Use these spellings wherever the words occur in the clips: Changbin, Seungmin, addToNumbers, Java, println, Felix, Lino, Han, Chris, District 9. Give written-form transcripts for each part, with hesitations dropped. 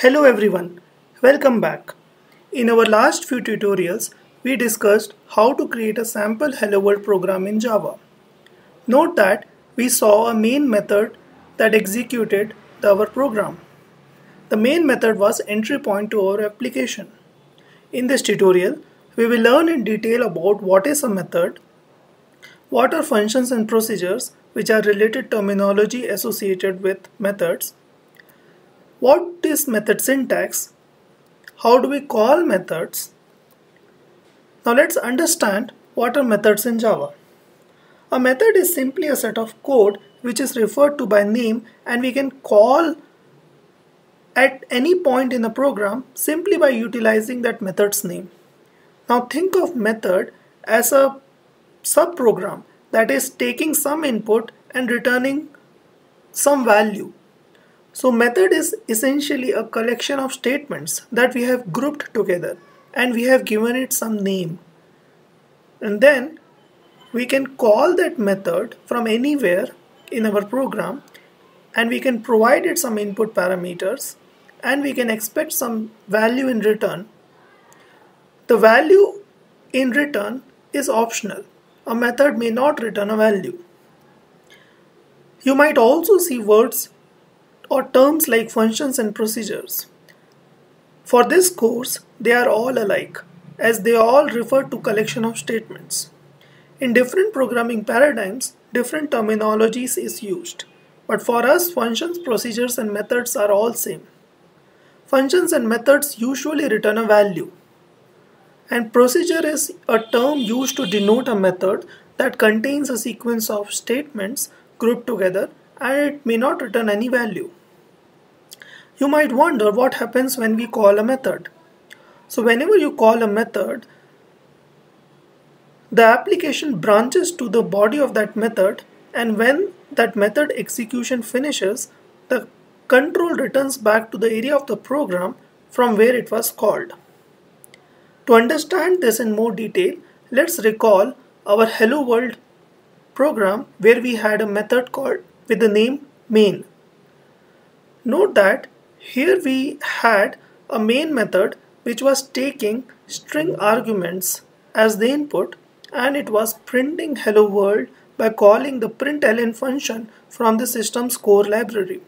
Hello everyone, welcome back. In our last few tutorials, we discussed how to create a sample hello world program in Java. Note that we saw a main method that executed our program. The main method was entry point to our application. In this tutorial, we will learn in detail about what is a method, what are functions and procedures, which are related terminology associated with methods, what is method syntax? How do we call methods? Now let's understand what are methods in Java. A method is simply a set of code which is referred to by name, and we can call at any point in a program simply by utilizing that method's name. Now think of method as a subprogram that is taking some input and returning some value. So method is essentially a collection of statements that we have grouped together and we have given it some name. And then we can call that method from anywhere in our program, and we can provide it some input parameters, and we can expect some value in return. The value in return is optional. A method may not return a value. You might also see words or terms like functions and procedures. For this course, they are all alike as they all refer to collection of statements. In different programming paradigms, different terminologies is used, but for us, functions, procedures and methods are all same. Functions and methods usually return a value, and procedure is a term used to denote a method that contains a sequence of statements grouped together, and it may not return any value. You might wonder what happens when we call a method. So whenever you call a method, the application branches to the body of that method, and when that method execution finishes, the control returns back to the area of the program from where it was called. To understand this in more detail, let's recall our Hello World program where we had a method called with the name main. Note that here we had a main method which was taking string arguments as the input, and it was printing hello world by calling the println function from the system's core library.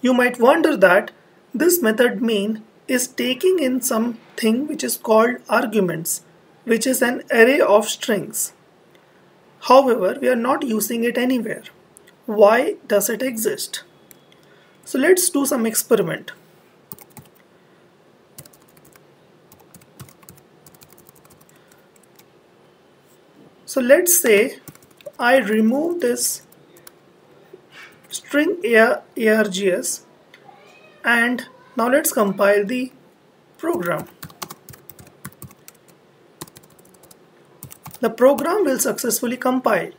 You might wonder that this method main is taking in something which is called arguments, which is an array of strings. However, we are not using it anywhere. Why does it exist? So let's do some experiment. So let's say I remove this string args, and now let's compile the program. The program will successfully compile,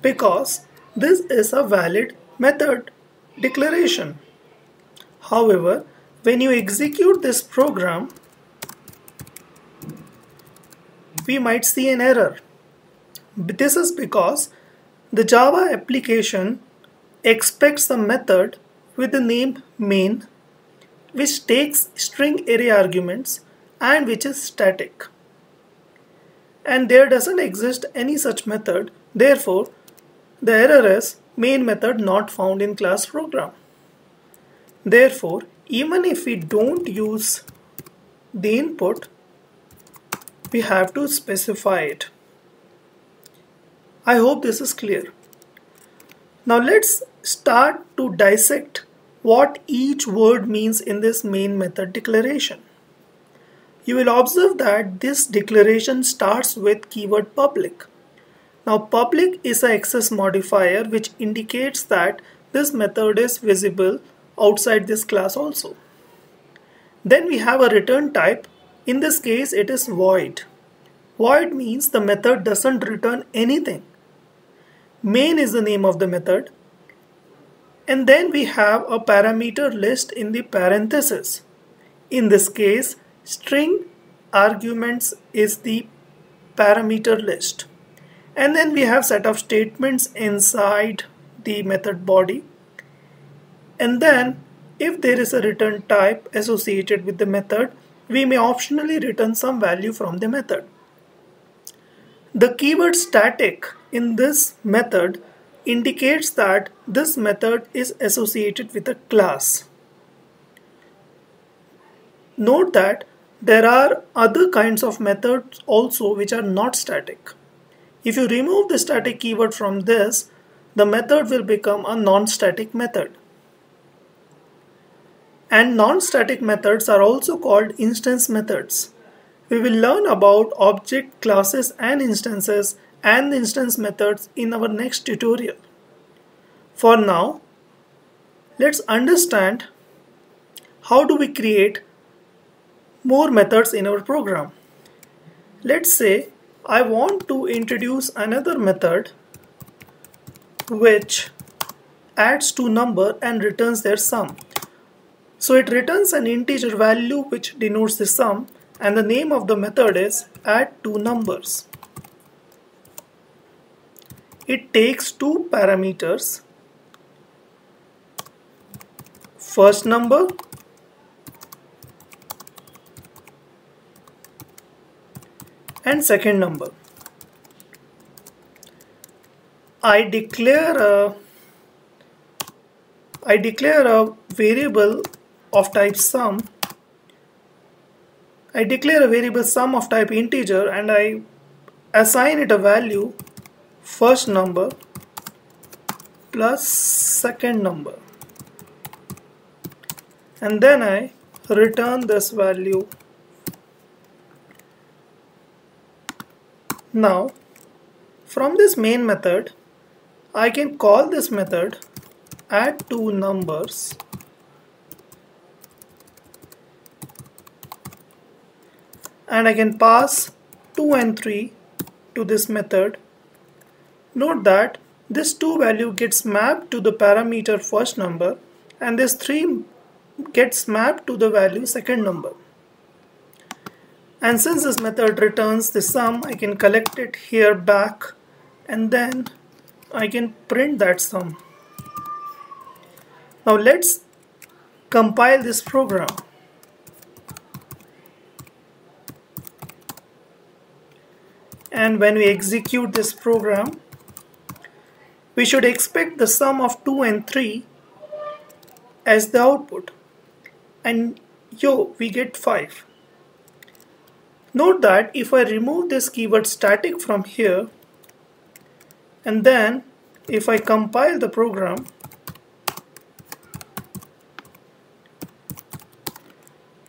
because this is a valid method declaration. However, when you execute this program, we might see an error. This is because the Java application expects a method with the name main, which takes string array arguments and which is static. And there doesn't exist any such method, therefore, the error is main method not found in class program. Therefore, even if we don't use the input, we have to specify it. I hope this is clear. Now let's start to dissect what each word means in this main method declaration. You will observe that this declaration starts with keyword public. Now public is an access modifier which indicates that this method is visible outside this class also. Then we have a return type. In this case it is void. Void means the method doesn't return anything. Main is the name of the method. And then we have a parameter list in the parenthesis. In this case string arguments is the parameter list. And then we have set of statements inside the method body, and then If there is a return type associated with the method, we may optionally return some value from the method. The keyword static in this method indicates that this method is associated with a class. Note that there are other kinds of methods also which are not static. If you remove the static keyword from this, the method will become a non-static method. And non-static methods are also called instance methods. We will learn about object classes and instances and instance methods in our next tutorial. For now, let's understand how do we create more methods in our program. Let's say I want to introduce another method which adds to number and returns their sum. So it returns an integer value which denotes the sum, and the name of the method is addToNumbers. It takes two parameters, first number and second number. I declare a variable of type sum. I declare a variable sum of type integer and I assign it a value first number plus second number, and then I return this value. Now from this main method I can call this method addToNumbers and I can pass 2 and 3 to this method. Note that this 2 value gets mapped to the parameter first number and this 3 gets mapped to the value second number. And since this method returns the sum, I can collect it here back and then I can print that sum. Now let's compile this program. And when we execute this program, we should expect the sum of 2 and 3 as the output. And we get 5. Note that if I remove this keyword static from here, and then if I compile the program,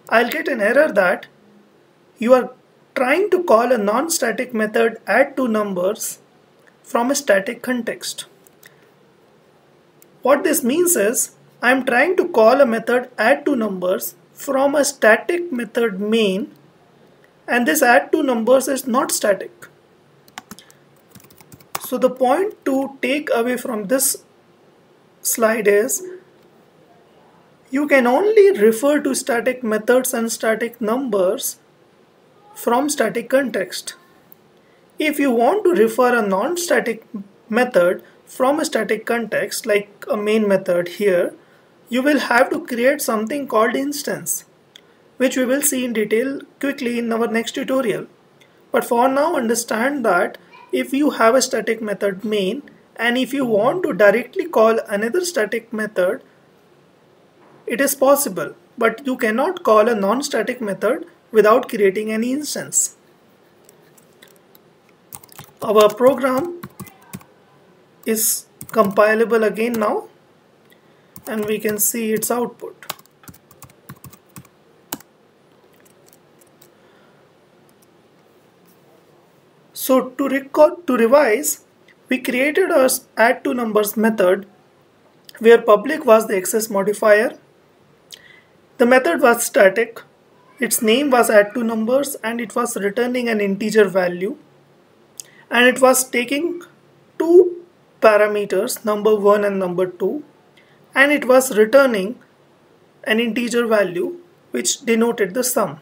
I'll get an error that you are trying to call a non-static method addToNumbers from a static context. What this means is I am trying to call a method addToNumbers from a static method main, and this addToNumbers is not static. So the point to take away from this slide is you can only refer to static methods and static numbers from static context. If you want to refer a non-static method from a static context, like a main method here, you will have to create something called instance, which we will see in detail quickly in our next tutorial. But for now, understand that if you have a static method main and if you want to directly call another static method, it is possible, but you cannot call a non-static method without creating any instance. Our program is compilable again now, and we can see its output. So to revise, we created our addToNumbers method where public was the access modifier. The method was static, its name was addToNumbers, and it was returning an integer value, and it was taking two parameters, number 1 and number 2, and it was returning an integer value which denoted the sum.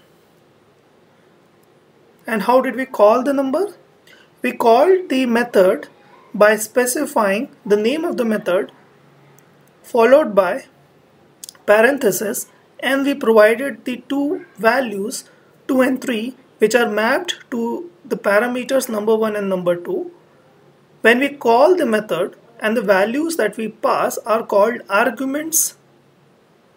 And how did we call the number? We called the method by specifying the name of the method followed by parenthesis, and we provided the two values 2 and 3 which are mapped to the parameters number 1 and number 2. When we call the method, and the values that we pass are called arguments,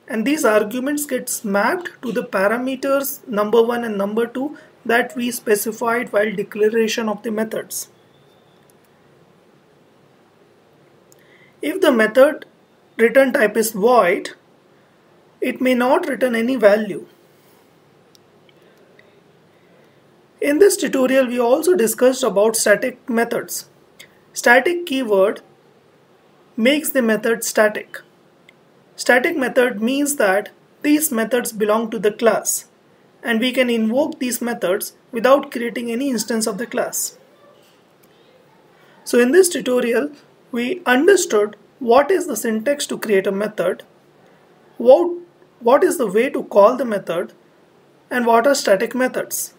and these arguments gets mapped to the parameters number 1 and number 2 that we specified while declaration of the methods. If the method return type is void, it may not return any value. In this tutorial we also discussed about static methods. Static keyword makes the method static. Static method means that these methods belong to the class and we can invoke these methods without creating any instance of the class. So in this tutorial we understood what is the syntax to create a method, what is the way to call the method, and what are static methods.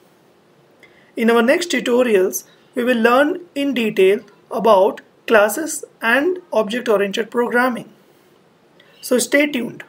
In our next tutorials we will learn in detail about classes and object-oriented programming. So stay tuned.